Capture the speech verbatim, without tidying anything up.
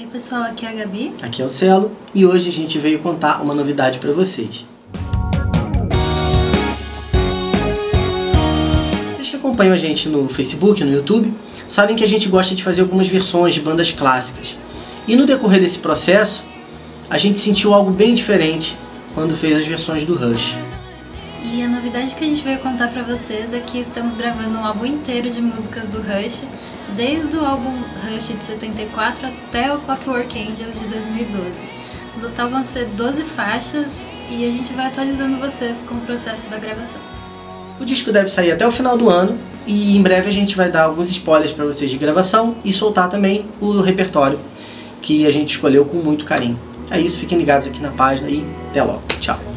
Oi pessoal, aqui é a Gabi. Aqui é o Celo e hoje a gente veio contar uma novidade para vocês. Vocês que acompanham a gente no Facebook, no YouTube, sabem que a gente gosta de fazer algumas versões de bandas clássicas. E no decorrer desse processo, a gente sentiu algo bem diferente quando fez as versões do Rush. E a novidade que a gente veio contar pra vocês é que estamos gravando um álbum inteiro de músicas do Rush, desde o álbum Rush de setenta e quatro até o Clockwork Angels de dois mil e doze. No total vão ser doze faixas e a gente vai atualizando vocês com o processo da gravação. O disco deve sair até o final do ano e em breve a gente vai dar alguns spoilers pra vocês de gravação e soltar também o repertório que a gente escolheu com muito carinho. É isso, fiquem ligados aqui na página e até logo. Tchau!